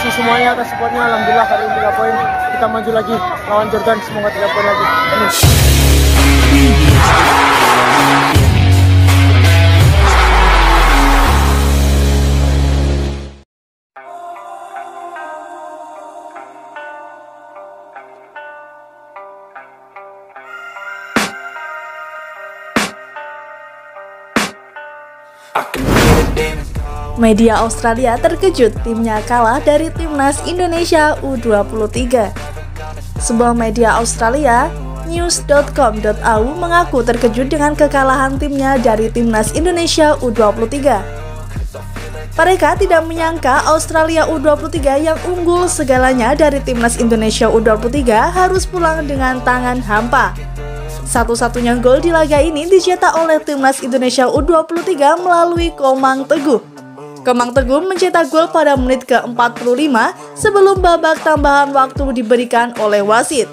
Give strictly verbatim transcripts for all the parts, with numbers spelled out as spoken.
kasih semuanya atas supportnya. Alhamdulillah hari ini tiga poin. Kita maju lagi lawan Jordan. Semoga tiga poin lagi. Amin. Media Australia terkejut timnya kalah dari timnas Indonesia U dua puluh tiga. Sebuah media Australia, News dot com dot a u, mengaku terkejut dengan kekalahan timnya dari timnas Indonesia U dua puluh tiga. Mereka tidak menyangka Australia U dua puluh tiga yang unggul segalanya dari timnas Indonesia U dua puluh tiga harus pulang dengan tangan hampa. Satu-satunya gol di laga ini dicetak oleh timnas Indonesia U dua puluh tiga melalui Komang Teguh. Komang Teguh mencetak gol pada menit ke empat puluh lima sebelum babak tambahan waktu diberikan oleh wasit.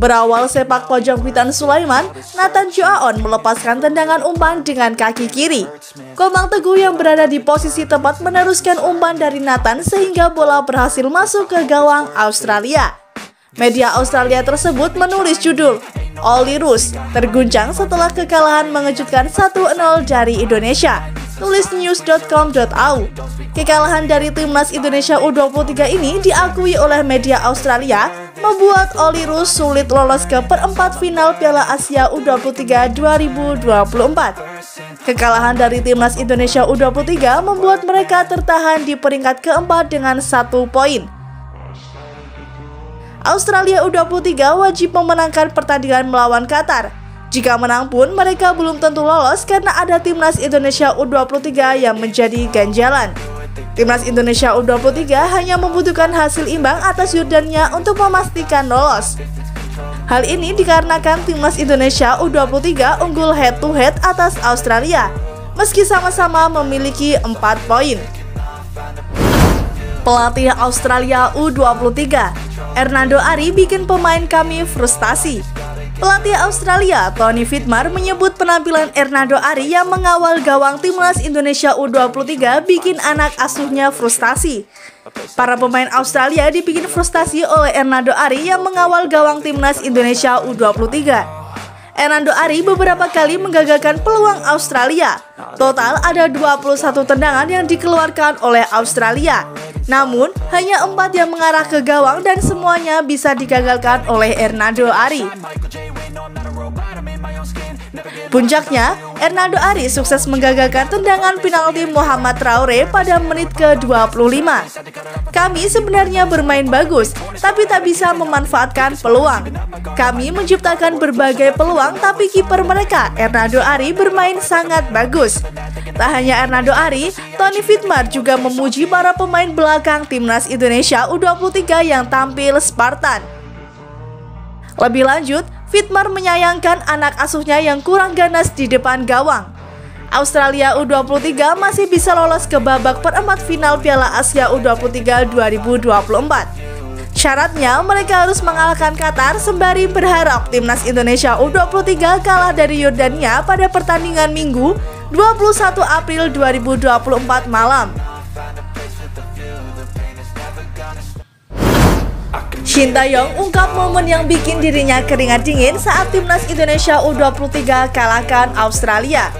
Berawal sepak pojok Witan Sulaiman, Nathan Tjoa-On melepaskan tendangan umpan dengan kaki kiri. Komang Teguh yang berada di posisi tepat meneruskan umpan dari Nathan sehingga bola berhasil masuk ke gawang Australia. Media Australia tersebut menulis judul, "Oli Rus terguncang setelah kekalahan mengejutkan satu nol dari Indonesia", tulis news dot com dot a u. Kekalahan dari timnas Indonesia U dua puluh tiga ini diakui oleh media Australia, membuat Oli Rus sulit lolos ke perempat final Piala Asia U dua puluh tiga dua ribu dua puluh empat. Kekalahan dari timnas Indonesia U dua puluh tiga membuat mereka tertahan di peringkat keempat dengan satu poin. Australia U dua puluh tiga wajib memenangkan pertandingan melawan Qatar. Jika menang pun mereka belum tentu lolos karena ada timnas Indonesia U dua puluh tiga yang menjadi ganjalan. Timnas Indonesia U dua puluh tiga hanya membutuhkan hasil imbang atas Yordania untuk memastikan lolos. Hal ini dikarenakan timnas Indonesia U dua puluh tiga unggul head to head atas Australia, meski sama-sama memiliki empat poin. Pelatih Australia U dua puluh tiga, Ernando Ari, bikin pemain kami frustasi. Pelatih Australia, Tony Vidmar, menyebut penampilan Ernando Ari yang mengawal gawang timnas Indonesia U dua puluh tiga bikin anak asuhnya frustasi. Para pemain Australia dibikin frustasi oleh Ernando Ari yang mengawal gawang timnas Indonesia U dua puluh tiga. Ernando Ari beberapa kali menggagalkan peluang Australia. Total ada dua puluh satu tendangan yang dikeluarkan oleh Australia. Namun, hanya empat yang mengarah ke gawang dan semuanya bisa digagalkan oleh Ernando Ari. Puncaknya, Ernando Ari sukses menggagalkan tendangan penalti Muhammad Traore pada menit ke dua puluh lima. Kami sebenarnya bermain bagus, tapi tak bisa memanfaatkan peluang. Kami menciptakan berbagai peluang, tapi kiper mereka, Ernando Ari, bermain sangat bagus. Tak hanya Ernando Ari, Tony Vidmar juga memuji para pemain belakang timnas Indonesia U dua puluh tiga yang tampil Spartan. Lebih lanjut, Vidmar menyayangkan anak asuhnya yang kurang ganas di depan gawang. Australia U dua puluh tiga masih bisa lolos ke babak perempat final Piala Asia U dua puluh tiga dua ribu dua puluh empat. Syaratnya mereka harus mengalahkan Qatar sembari berharap timnas Indonesia U dua puluh tiga kalah dari Yordania pada pertandingan Minggu dua puluh satu April dua ribu dua puluh empat malam. Shin Taeyong ungkap momen yang bikin dirinya keringat dingin saat timnas Indonesia U dua puluh tiga kalahkan Australia.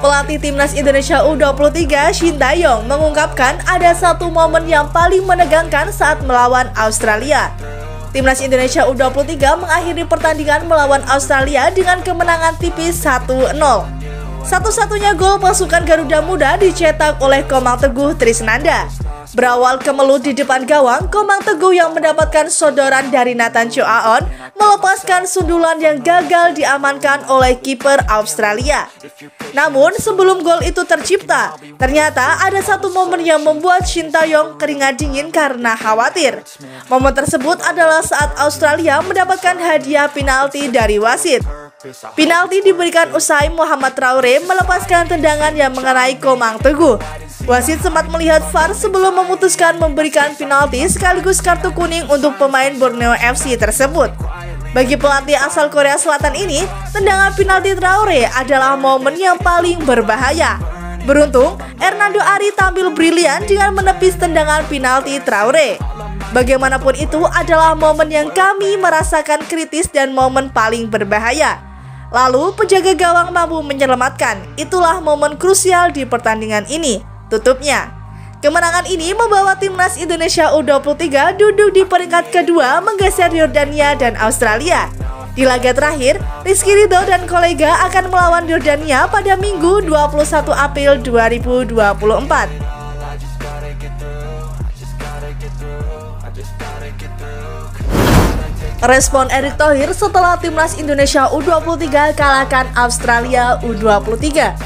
Pelatih timnas Indonesia U dua puluh tiga, Shin Taeyong, mengungkapkan ada satu momen yang paling menegangkan saat melawan Australia. Timnas Indonesia U dua puluh tiga mengakhiri pertandingan melawan Australia dengan kemenangan tipis satu nol. Satu-satunya gol pasukan Garuda Muda dicetak oleh Komang Teguh Trisnanda. Berawal kemelut di depan gawang, Komang Teguh yang mendapatkan sodoran dari Nathan Tjoa-On melepaskan sundulan yang gagal diamankan oleh kiper Australia. Namun sebelum gol itu tercipta, ternyata ada satu momen yang membuat Shin Taeyong keringat dingin karena khawatir. Momen tersebut adalah saat Australia mendapatkan hadiah penalti dari wasit. Penalti diberikan usai Muhammad Traore melepaskan tendangan yang mengenai Komang Teguh. Wasit sempat melihat V A R sebelum memutuskan memberikan penalti sekaligus kartu kuning untuk pemain Borneo F C tersebut. Bagi pelatih asal Korea Selatan ini, tendangan penalti Traore adalah momen yang paling berbahaya. Beruntung, Ernando Ari tampil brilian dengan menepis tendangan penalti Traore. Bagaimanapun itu adalah momen yang kami merasakan kritis dan momen paling berbahaya. Lalu penjaga gawang mampu menyelamatkan. Itulah momen krusial di pertandingan ini, tutupnya. Kemenangan ini membawa timnas Indonesia U dua puluh tiga duduk di peringkat kedua, menggeser Yordania dan Australia. Di laga terakhir, Rizky Ridho dan kolega akan melawan Yordania pada Minggu dua puluh satu April dua ribu dua puluh empat. Respon Erick Thohir setelah timnas Indonesia U dua puluh tiga kalahkan Australia U dua puluh tiga.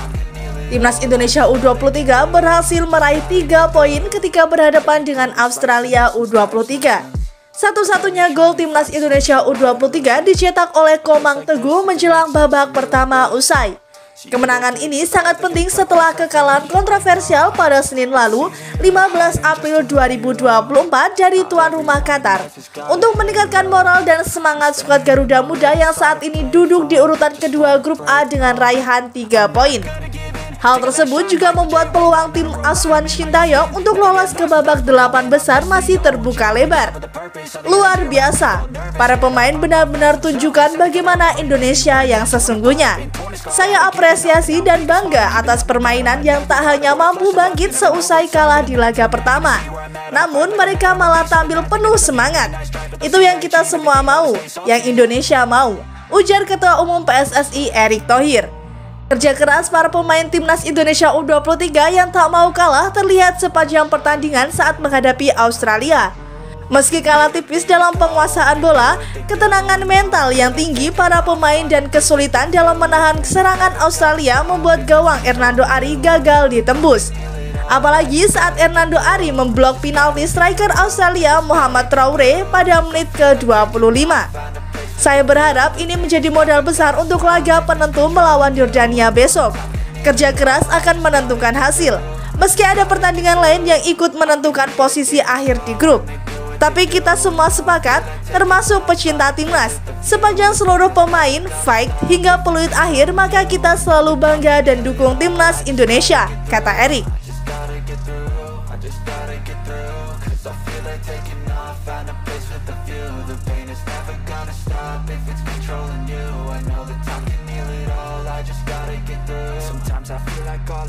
Timnas Indonesia U dua puluh tiga berhasil meraih tiga poin ketika berhadapan dengan Australia U dua puluh tiga. Satu-satunya gol timnas Indonesia U dua puluh tiga dicetak oleh Komang Teguh menjelang babak pertama usai. Kemenangan ini sangat penting setelah kekalahan kontroversial pada Senin lalu, lima belas April dua ribu dua puluh empat dari tuan rumah Qatar. Untuk meningkatkan moral dan semangat skuad Garuda Muda yang saat ini duduk di urutan kedua grup A dengan raihan tiga poin. Hal tersebut juga membuat peluang tim asuhan Shin Taeyong untuk lolos ke babak delapan besar masih terbuka lebar. Luar biasa, para pemain benar-benar tunjukkan bagaimana Indonesia yang sesungguhnya. Saya apresiasi dan bangga atas permainan yang tak hanya mampu bangkit seusai kalah di laga pertama, namun mereka malah tampil penuh semangat. Itu yang kita semua mau, yang Indonesia mau, ujar Ketua Umum P S S I Erick Thohir. Kerja keras para pemain timnas Indonesia U dua puluh tiga yang tak mau kalah terlihat sepanjang pertandingan saat menghadapi Australia. Meski kalah tipis dalam penguasaan bola, ketenangan mental yang tinggi para pemain dan kesulitan dalam menahan serangan Australia membuat gawang Ernando Ari gagal ditembus. Apalagi saat Ernando Ari memblok penalti striker Australia Muhammad Traore pada menit ke-dua puluh lima. Saya berharap ini menjadi modal besar untuk laga penentu melawan Yordania besok. Kerja keras akan menentukan hasil, meski ada pertandingan lain yang ikut menentukan posisi akhir di grup. Tapi kita semua sepakat, termasuk pecinta timnas, sepanjang seluruh pemain fight hingga peluit akhir, maka kita selalu bangga dan dukung timnas Indonesia, kata Erick. Sometimes I feel like all